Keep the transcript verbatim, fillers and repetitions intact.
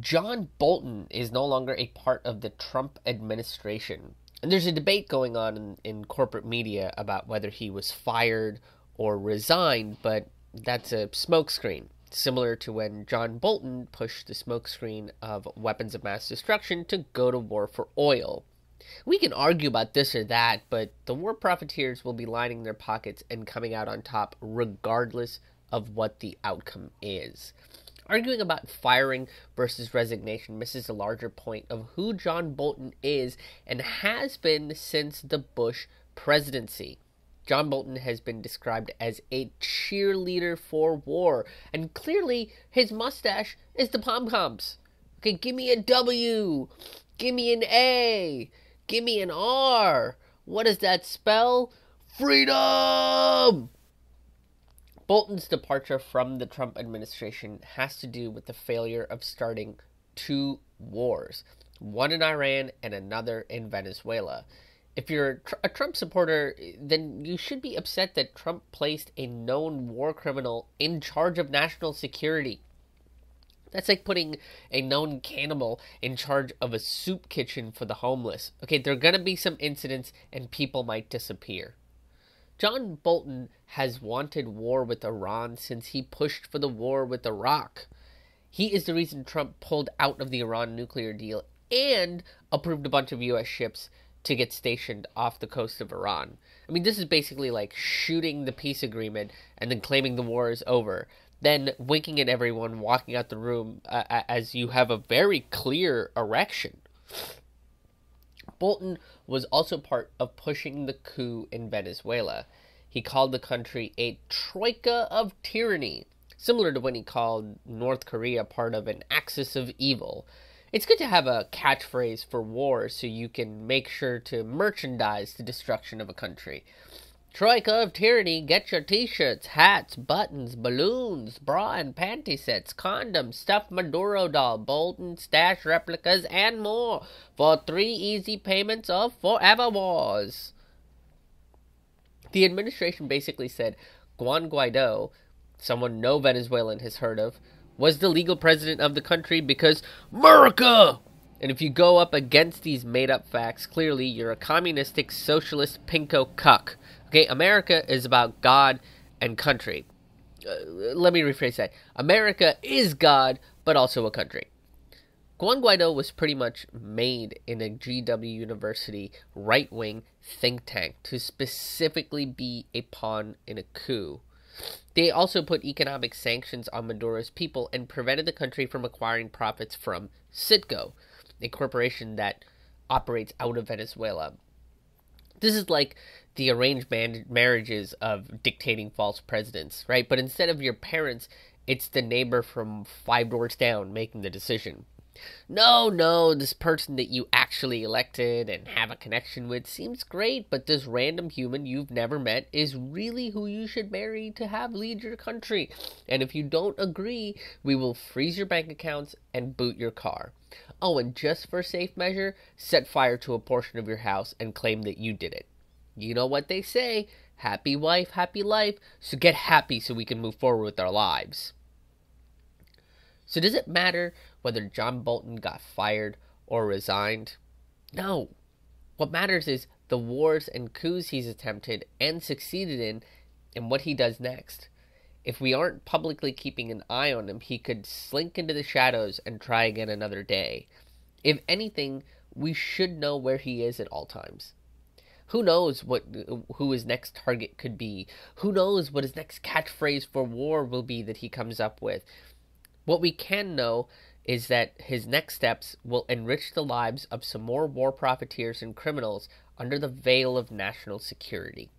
John Bolton is no longer a part of the Trump administration. And there's a debate going on in, in corporate media about whether he was fired or resigned, but that's a smokescreen, similar to when John Bolton pushed the smokescreen of weapons of mass destruction to go to war for oil. We can argue about this or that, but the war profiteers will be lining their pockets and coming out on top regardless of what the outcome is. Arguing about firing versus resignation misses the larger point of who John Bolton is and has been since the Bush presidency. John Bolton has been described as a cheerleader for war, and clearly his mustache is the pom-poms. Okay, give me a W, give me an A, give me an R. What does that spell? Freedom! Bolton's departure from the Trump administration has to do with the failure of starting two wars, one in Iran and another in Venezuela. If you're a Trump supporter, then you should be upset that Trump placed a known war criminal in charge of national security. That's like putting a known cannibal in charge of a soup kitchen for the homeless. Okay, there are going to be some incidents and people might disappear. John Bolton has wanted war with Iran since he pushed for the war with Iraq. He is the reason Trump pulled out of the Iran nuclear deal and approved a bunch of U S ships to get stationed off the coast of Iran. I mean, this is basically like shooting the peace agreement and then claiming the war is over, then winking at everyone walking out the room uh, as you have a very clear erection. Bolton was also part of pushing the coup in Venezuela. He called the country a troika of tyranny, similar to when he called North Korea part of an axis of evil. It's good to have a catchphrase for war so you can make sure to merchandise the destruction of a country. Troika of tyranny, get your t-shirts, hats, buttons, balloons, bra and panty sets, condoms, stuffed Maduro doll, Bolton stash replicas, and more for three easy payments of forever wars. The administration basically said Juan Guaidó, someone no Venezuelan has heard of, was the legal president of the country because America! And if you go up against these made-up facts, clearly you're a communistic, socialist, pinko cuck. Okay, America is about God and country. Uh, let me rephrase that. America is God, but also a country. Juan Guaidó was pretty much made in a G W University right-wing think tank to specifically be a pawn in a coup. They also put economic sanctions on Maduro's people and prevented the country from acquiring profits from Citgo, a corporation that operates out of Venezuela. This is like the arranged marriages of dictating false presidents, right? But instead of your parents, it's the neighbor from five doors down making the decision. No, no, this person that you actually elected and have a connection with seems great, but this random human you've never met is really who you should marry to have lead your country. And if you don't agree, we will freeze your bank accounts and boot your car. Oh, and just for safe measure, set fire to a portion of your house and claim that you did it. You know what they say, happy wife, happy life, so get happy so we can move forward with our lives. So does it matter whether John Bolton got fired or resigned? No. What matters is the wars and coups he's attempted and succeeded in and what he does next. If we aren't publicly keeping an eye on him, he could slink into the shadows and try again another day. If anything, we should know where he is at all times. Who knows what who his next target could be? Who knows what his next catchphrase for war will be that he comes up with? What we can know is that his next steps will enrich the lives of some more war profiteers and criminals under the veil of national security.